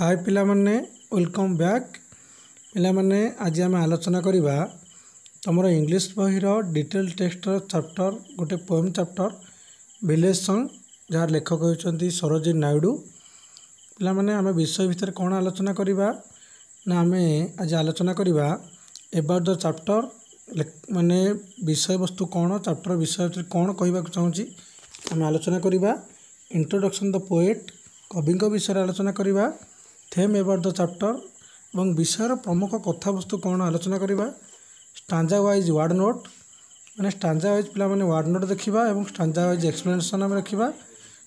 हाय पिला माने welcome back. पिला माने आज आम आलोचना करिबा तुम इंग्लिश बहिर डिटेल टेक्स्टर चैप्टर गोटे पोएम चैप्टर विलेज सॉन्ग जार लेखक होइछन्ती सरोजिनी नायडू। पिला माने आम विषय भितर कोन आलोचना करिबा ना आम आज आलोचना करिबा एबाउट द चैप्टर माने विषय वस्तु कोन चैप्टर विषय भितर कोन कहिबा चाहूँगी आम आलोचना करिबा। इंट्रोडक्शन द पोएट कविों विषय आलोचना करिबा। थेम एबाउट द चैप्टर और विषय प्रमुख कथावस्तु कौन आलोचना करवा। स्टांजा वाइज वार्ड नोट मैंने स्टांजा वाइज पिला माने वार्ड नोट देखा और स्टांजा वाइज एक्सप्लेनेशन आम रखा।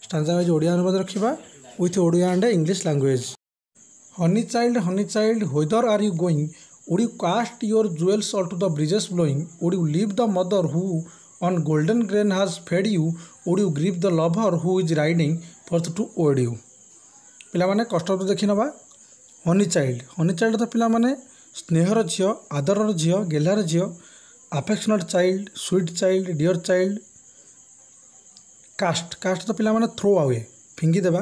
स्टांजा वाइज ओडिया अनुवाद रखा with Odia and English language. Honey child whither are you going would you cast your jewels all to the breezes blowing would you leave the mother who on golden grain has fed you would you grieve the lover who is riding for to woo you. पिला माने कष्ट तो देखि नबा। Honey child तो पिला माने स्नेहर झियो आदरर झियो गेलार झियो affectionate child sweet child dear child. Cast cast तो पिला माने थ्रो आवे फिंगी देवा।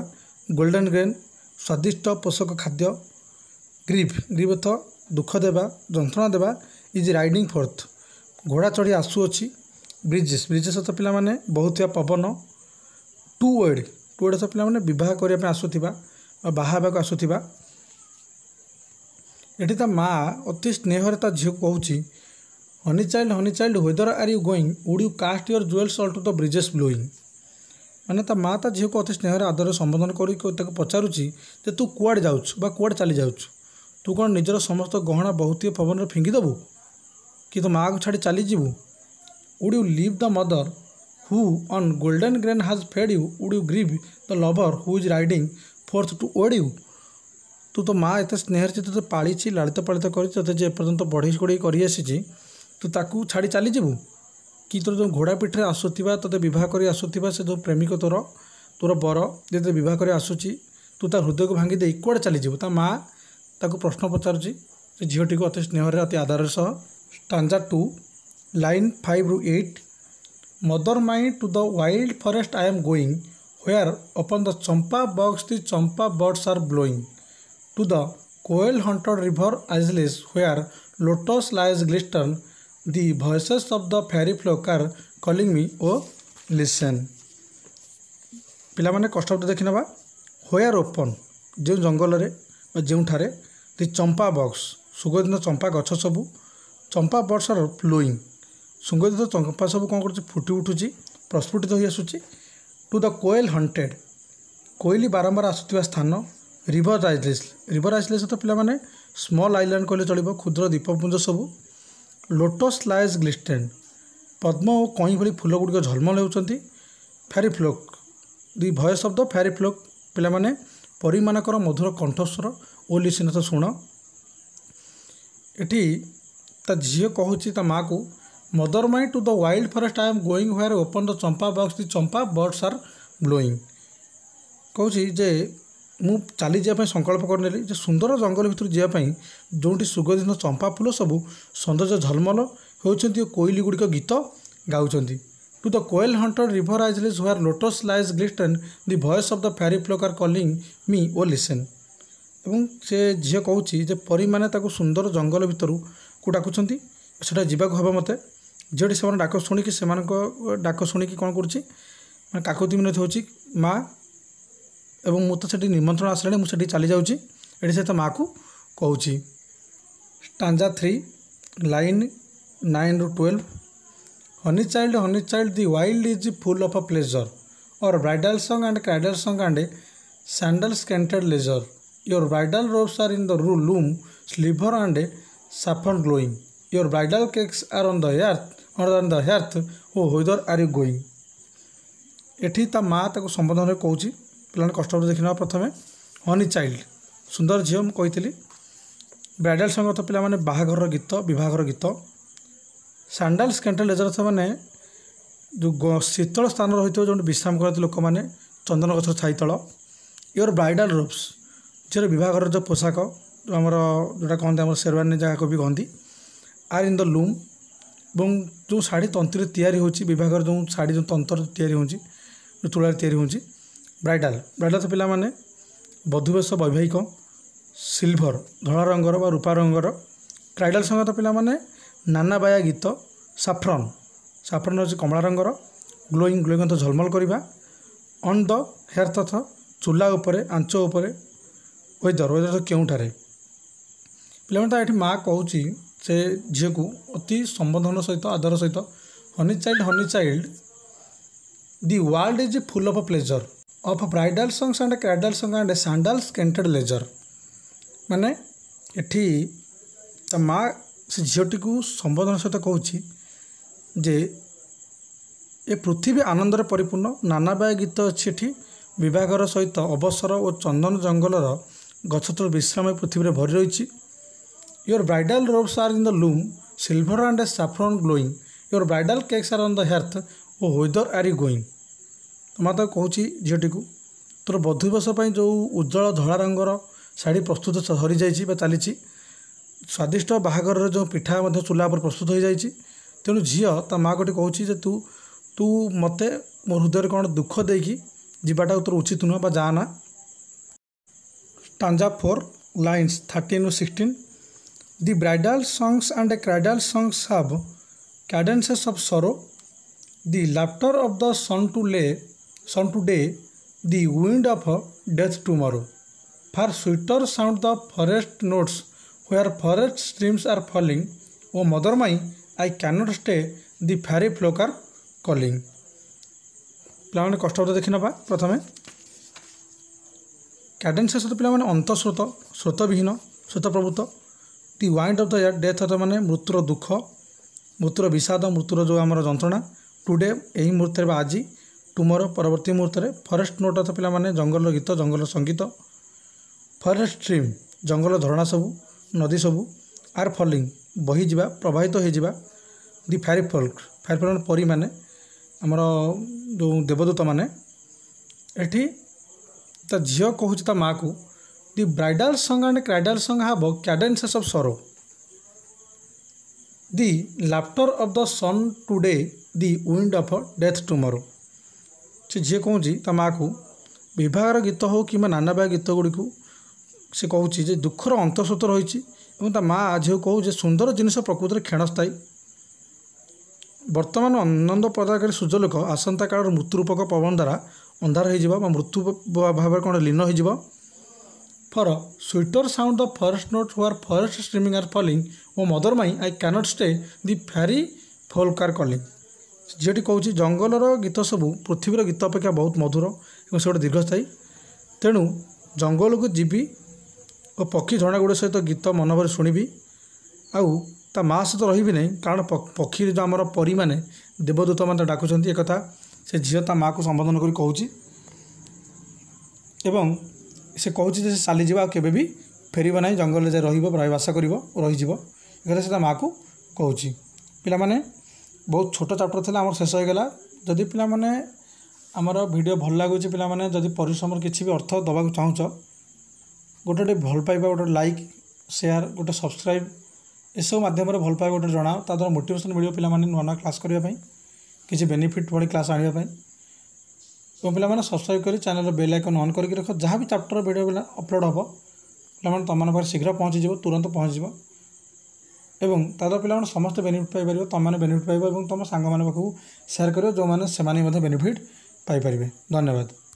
गोल्डन ग्रेन स्वादिष्ट पोषक खाद्य। ग्रीव ग्रीव तो दुख देवा जंत्रणा देवा। इज राइडिंग फोर्थ घोड़ा चढ़ी आसुअछि। ब्रिजेस ब्रिजेस तो पिला माने बहुत पवन। टू वर्ड तो पिला माने विवाह करने आसुथिबा और बाहाबाक आसुथिबा। एठी ता माँ अति स्नेहर ता झीक कहूची honey child whither are you going would you cast your jewels all to the breezes blowing. माने ता माँ ता झीक को अति स्नेहर आदर संबोधन करी पचारुची जे तू कुआड़े जाउछु बा कुआड़े चली जाउछु। तू कोन निजर समस्त गहना बहुतीय पवन रे फिंगी देबू कि तो माँ को छाड़ी चली जीवू। Would you leave the mother who on golden grain has fed you would you grieve the lover who is riding forth to woo you. तू तो माँ एत स्नेह से तो पाड़ी लाड़ित पाड़ित करते एपर्त बढ़ई कड़े करसी तू ताकू छाड़ी चली जीवु कि तोर जो घोड़ा पीठे आसूवा तेत बहुत कर आसूवा से जो प्रेमिक तोर तोर बर जे तेज बहुत कर आसूची तू ता हृदय को भांगी दे कड़े चली जीवु। ता माँ ताकू प्रश्न पचारुची झीटी को अति स्नेह अति आदर सह। स्टांजा 2 लाइन 5 रू 8 mother mine to the wild forest I am going Where upon the champa box the champa birds are blowing to the coal haunted river isles where lotus lies glisten the voices of the fairy flock are calling me oh listen। पिला माने कष्ट तो देखि नबा। Where upon जे जंगल रे बा जेउ थारे the champa box सुगंधित चंपा गछ सबु चंपा birds are blowing सुगंधित चंपा सब कोन करछ फुटी उठुची प्रस्फुटित होई आसुची। टू द कोयल हंटेड कोयली बारंबार आसुवा स्थान रिवर आइसलेस तो पे स्मल आइलैंड कहले चलो क्षुद्र दीपपुंज सबू। लोटस लाइज ग्लिस्टेन पद्म और कई भाई फूलगुड़िक झलमल होती। Fairy flock the voice of the fairy flock पे परी मानकर मधुर कंठस्वर ओली सिना तो शुण। ये झील कहूँ ता माँ को mother mine to the wild forest I am going where upon the champa box the champa birds are blowing. कहूँ जे मु चली जाए संकल्प करनेली जे सुंदर जंगल भितर जावाई जोटी सुगंधित चंपा फूल सबू सौंदर्य झलमल होती कोईली गुड़िक गीत गाँच। To the koel haunted river isles where lotus lilies glisten the voice of the fairy flock are calling me o listen. और से झील कहूँ जे परी माने ताको सुंदर जंगल भितर को डाकुंट से जीवाक हम मत जेटी से डाक शुणिकी से डाक शुणिकी कौन करती मिनत हो माँ और मुझे से निमंत्रण आसला मुझे चली जाऊँगी ये से तो माँ को कहूँ। स्टांजा 3 लाइन 9 रू 12 honey child the wild is full of a pleasure or bridal song and cradle song and sandal scented leisure your bridal robes are in the loom silver and saffron glowing your bridal cakes are on the earth o whither are you going. एठी ता माँ ताको संबोधन रे कहूची पिलाने कष्ट देखना प्रथमे। हनी चाइल्ड सुंदर झील मुझे कही ब्राइडल संग तो पिला माने बाहाघर गीत विवाहर गीत। सैंडल स्कैंटेड लेजर मैंने जो शीतल स्थान रही जो विश्राम करते लोक मैंने चंदन गछर छाई तल। योर ब्राइडल रोब्स झील विवाहर जो पोशाक जो आमर जोटा कहते हैं शेरवानी जगह भी कहती। आर इन द लूम एवं जो शाढ़ी तंत्र तैयारी होची विभागर जो शाढ़ी जो तंत्र तैयारी होची जो तुलार तैयारी होची। ब्राइडल ब्राइडल तो पिला माने वधुवेश वैवाहिक सिल्भर धला रंगर व रूपा रंगर ट्राइडल संगत पाने नाना बाया गीत साफ्रन साफ्रन हूँ कमला रंगर ग्लोईंग ग्लोईंग तो झलमल करवा अन द हेयर तथ चूला आंच उपर वेदर वेदर तो क्योंठार पे माँ कहूँ से झी को अति संबोधन सहित आदर सहित honey child the world is full of pleasure of bridal songs and cradle song and sandal scented leisure माने एठी त माँ से झीटी को संबोधन सहित कहूँ जे ए पृथ्वी आनंदर परिपूर्ण नानाबाय गीत अच्छी बहर सहित अवसर और चंदन जंगलर गछतर विश्राम पृथ्वी भरी रही। Your bridal robes are in the loom silver and saffron glowing your bridal cakes are on the hearth o whither are you going. माँ तो कौच झीटी को तोर बधुवस जो उज्जवल धला रंगर शाढ़ी प्रस्तुत सरी जा चली स्वादिष्ट बाहागर जो पिठा चूला पर प्रस्तुत हो जाए तेणु झी त माँ गोटे कहे तू तू मत मो हृदय कौन दुख देकी जीवाटा तोर उचित नुह जाना। Stanza 4 lines 13 to 16 The bridal songs and cradle songs have cadences of sorrow, the laughter of the sun to lay, sun to day, the wind of death tomorrow. Far sweeter sound the forest notes, where forest streams are falling. O mother mine, I cannot stay. The fairy flock are calling. प्लान कष्ट देखना पा प्रथमे cadences तो plan अंत स्रोत स्रोत विहीन स्रोत प्रभुत the wind of the death earth मैंने मृत्युर दुख मृत्युर विषाद मृत्युर जो आम जंत्रणा टुडे यही मुहूर्त आज टुमर परवर्ती मुहूर्त फरेस्ट नोट अर्थ पे जंगल गीत जंगल संगीत फरेस्ट स्ट्रीम जंगल धरणा सबू नदी सबू आर फलिंग बही जा प्रवाहित हो दि फायर फल्क परी मैंने आमर जो देवदूत मैंने एटी झी कहूँ ता माँ को The bridal song and cradle song have cadences of sorrow. The laughter of the sun today, the wind of death tomorrow. से झी कहूँ ता माँ को विवाहर गीत हो कि नानाबाय गीत गुड़ी से कहूँ जे दुखर अंतस्रोत रही माँ झी कहूँ सुंदर जिनस प्रकृति क्षणस्थायी बर्तमान आनंद प्रदायकारी सूर्यलोक आसंता काल मृत्युरूपक पवन द्वारा अंधार हो मृत्यु भाव कौन लीन हो For a sweeter sound the forest notes where forest streaming are falling. O mother mine, I cannot stay. The fairy folk are calling. जेटी कहूँ जंगलर गीत सबू पृथ्वीर गीत अपेक्षा बहुत मधुर और से गोटे दीर्घस्थायी तेणु जंगल को जीवी और पक्षी झरणा गुड़ सहित गीत मन भर शुणी आउ ता माँ सहित रही नहीं कारण पक्षी जो आमर परी मैंने देवदूत मैंने डाकुंट एक से झील ता माँ को संबोधन कर कह से कहूँ से चली केबे भी फेरब ना जंगल जा रही कर रही से माँ को कहूँ पिला माने बहुत छोट चैप्टर थी आम शेष होगा जदि पिला माने आमर वीडियो भल लगुच पिला माने जदि परिश्रम किसी भी अर्थ दवा चाहूँ गोटे गोटे भल पाइबा गोटे लाइक शेयर गोटे सब्सक्राइब एसबू मध्यम भल पाइबा गोटे जनाओ ता द्वारा मोटिवेशन मिले पे नुआ नुआ क्लास करने किसी बेनिफिट भाई क्लास आने तो पे सब्सक्राइब कर चैनल बेल आइकन ऑन करके रख जहाँ भी चैप्टर वीडियो पे अपलोड हे पे तुम पास शीघ्र पहुँचीज तुरंत पहुँचीज एवं ताद पे समस्त बेनिफिट पाइपर तुमने बेनिफिट पाइब तुम सांग मान पाखु शेयर कर जो मैंने बेनिफिट पाइपर। धन्यवाद।